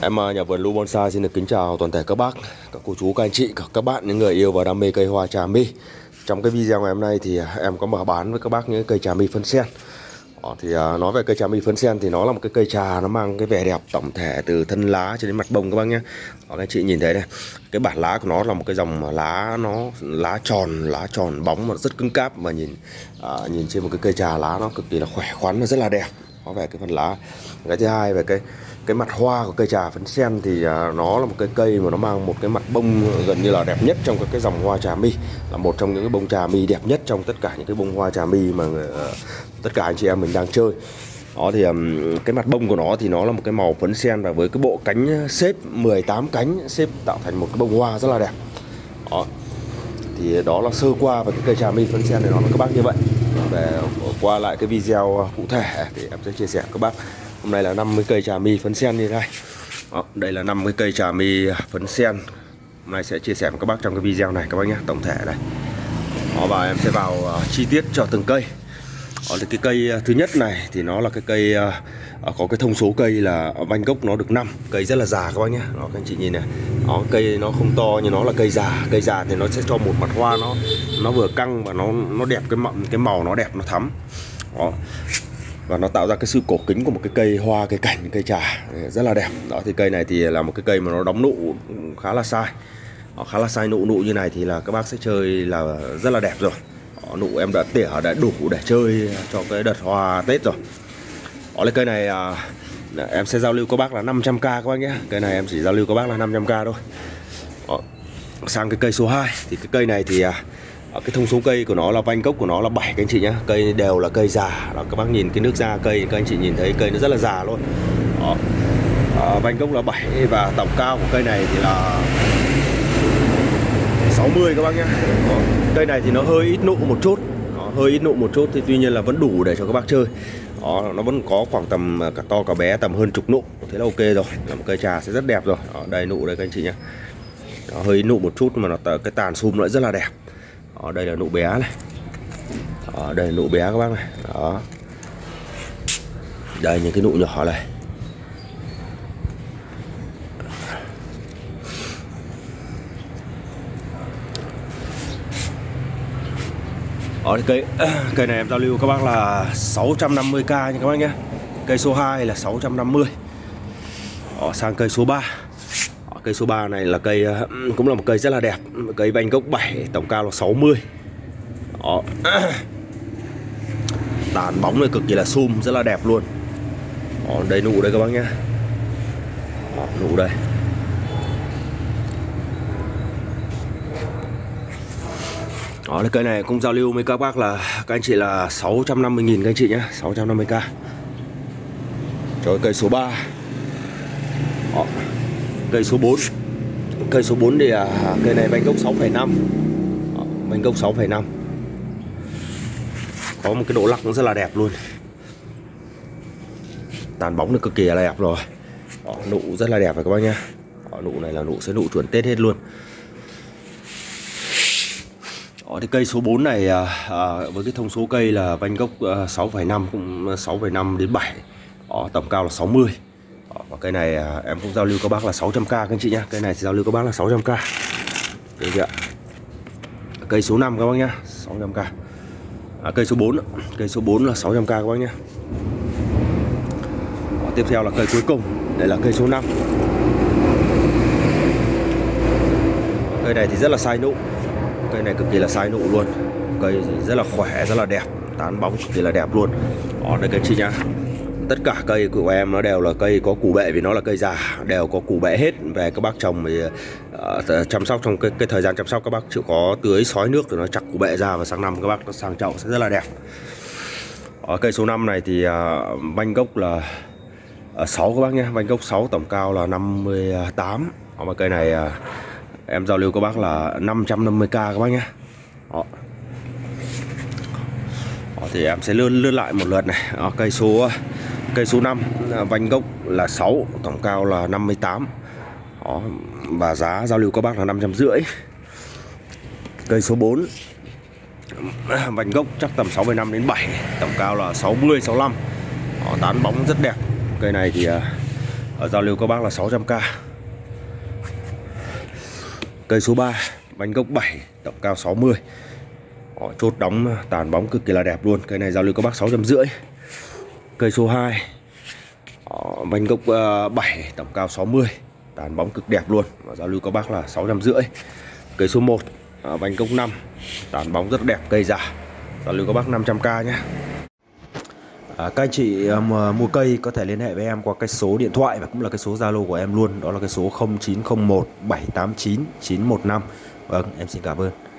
Em nhà vườn Lu Bonsai xin được kính chào toàn thể các bác, các cô chú, các anh chị, các bạn, những người yêu và đam mê cây hoa trà my. Trong cái video ngày hôm nay thì em có mở bán với các bác những cây trà my phấn sen. Thì nói về cây trà my phấn sen thì nó là một cái cây trà nó mang cái vẻ đẹp tổng thể từ thân lá cho đến mặt bông các bác nhé. Các anh chị nhìn thấy này, cái bản lá của nó là một cái dòng lá nó lá tròn bóng mà rất cứng cáp, mà nhìn trên một cái cây trà lá nó cực kỳ là khỏe khoắn, nó rất là đẹp. Nói về cái phần lá. Cái thứ hai về cái mặt hoa của cây trà phấn sen thì nó là một cái cây mà nó mang một cái mặt bông gần như là đẹp nhất trong cái dòng hoa trà my, là một trong những cái bông trà my đẹp nhất trong tất cả những cái bông hoa trà my mà tất cả anh chị em mình đang chơi. Đó thì cái mặt bông của nó thì nó là một cái màu phấn sen, và với cái bộ cánh xếp 18 cánh xếp tạo thành một cái bông hoa rất là đẹp. Đó. Thì đó là sơ qua về cái cây trà my phấn sen này nó các bác như vậy. Để qua lại cái video cụ thể thì em sẽ chia sẻ các bác. Hôm nay là 50 cây trà my phấn sen như thế này. Đó, đây là 50 cây trà my phấn sen. Hôm nay sẽ chia sẻ với các bác trong cái video này các bác nhé, tổng thể này. Đó, và em sẽ vào chi tiết cho từng cây. Đó, thì cái cây thứ nhất này thì nó là cái cây có cái thông số cây là Bangkok, nó được 5. Cây rất là già các bác nhé. Đó, các anh chị nhìn này. Đó, cây nó không to nhưng nó là cây già. Cây già thì nó sẽ cho một mặt hoa nó vừa căng và nó đẹp, cái màu nó đẹp, nó thắm. Đó. Và nó tạo ra cái sự cổ kính của một cái cây hoa, cây cảnh, cây trà rất là đẹp. Đó thì cây này thì là một cái cây mà nó đóng nụ khá là sai. Đó, khá là sai nụ, nụ như này thì là các bác sẽ chơi là rất là đẹp rồi. Đó, nụ em đã tỉa đã đủ để chơi cho cái đợt hoa Tết rồi. Đó là cây này em sẽ giao lưu các bác là 500k các bác nhé. Cây này em chỉ giao lưu các bác là 500k thôi. Đó. Sang cái cây số 2 thì cái cây này thì cái thông số cây của nó là Bangkok của nó là 7 các anh chị nhé. Cây đều là cây già. Đó, các bác nhìn cái nước da cây, các anh chị nhìn thấy cây nó rất là già luôn. Đó. Bangkok là 7 và tổng cao của cây này thì là 60 các bác nhé. Đó. Cây này thì nó hơi ít nụ một chút. Đó, hơi ít nụ một chút thì tuy nhiên là vẫn đủ để cho các bác chơi. Đó, nó vẫn có khoảng tầm cả to cả bé tầm hơn chục nụ. Thế là ok rồi, là một cây trà sẽ rất đẹp rồi. Đó, đây nụ đây các anh chị nhé. Đó, hơi nụ một chút mà cái tàn sum lại rất là đẹp. Ở đây là nụ bé này. Ở đây là nụ bé các bác này. Đó. Đây những cái nụ nhỏ này. Đó, cây này em giao lưu các bác là 650k nha các bác nhé. Cây số 2 là 650. Đó, sang cây số 3. Cây số 3 này là cây cũng là một cây rất là đẹp, cây Bangkok 7, tổng cao là 60. Đó. Tàn bóng này cực kỳ là sum, rất là đẹp luôn. Đó, đây nụ đây các bác nhé. Đó, nụ đây. Đó, cây này cũng giao lưu với các bác là các anh chị là 650.000 các anh chị nhé, 650k. Cho cây số 3. Đó. Cây số 4. Cây số 4 thì cây này Bangkok 6,5. Bangkok 6,5. Có một cái độ lắc nó rất là đẹp luôn. Tàn bóng nó cực kỳ là đẹp rồi. Đó, nụ rất là đẹp rồi các bác nhá. Nụ này là nụ sẽ nụ chuẩn Tết hết luôn. Đó, thì cây số 4 này với cái thông số cây là Bangkok 6,5, cũng 6,5 đến 7. Đó, tổng cao là 60. Và cây này em cũng giao lưu các bác là 600k các anh chị nhé. Cây này thì giao lưu các bác là 600k. Đấy kìa. Cây số 5 các bác nhé, 600k. Cây số 4. Cây số 4 là 600k các bác nhé. Đó, tiếp theo là cây cuối cùng. Đây là cây số 5. Cây này thì rất là sai nụ. Cây này cực kỳ là sai nụ luôn. Cây thì rất là khỏe, rất là đẹp. Tán bóng cực kỳ là đẹp luôn. Đó, đây các anh chị nhá. Tất cả cây của em nó đều là cây có củ bệ, vì nó là cây già, đều có củ bệ hết. Về các bác trồng thì chăm sóc trong cái thời gian chăm sóc các bác chịu có tưới xói nước để nó chặt củ bệ ra, và sang năm các bác nó sang chậu sẽ rất là đẹp. Ở cây số 5 này thì Bangkok là 6 các bác nhé, Bangkok 6 tổng cao là 58. Và cây này em giao lưu các bác là 550k các bác nhé. Đó. Đó, thì em sẽ lướt lại một lượt này. Đó, cây số 5 Bangkok là 6, tổng cao là 58. Đó, và giá giao lưu các bác là 550. Cây số 4 Bangkok chắc tầm 65 đến 7, tổng cao là 60 65. Đó, tán bóng rất đẹp. Cây này thì Giao lưu các bác là 600k. Cây số 3 bánh gốc 7, tổng cao 60. Họ chốt đóng tàn bóng cực kỳ là đẹp luôn. Cây này giao lưu các bác 650. Cây số 2 bánh gốc 7, tổng cao 60, tàn bóng cực đẹp luôn. Và giao lưu các bác là 650. Cây số 1 bánh gốc 5, tàn bóng rất đẹp, cây già. Giao lưu các bác 500k nhé. Các anh chị mua cây có thể liên hệ với em qua cái số điện thoại và cũng là cái số Zalo của em luôn. Đó là cái số 0901 789 915. Vâng, em xin cảm ơn.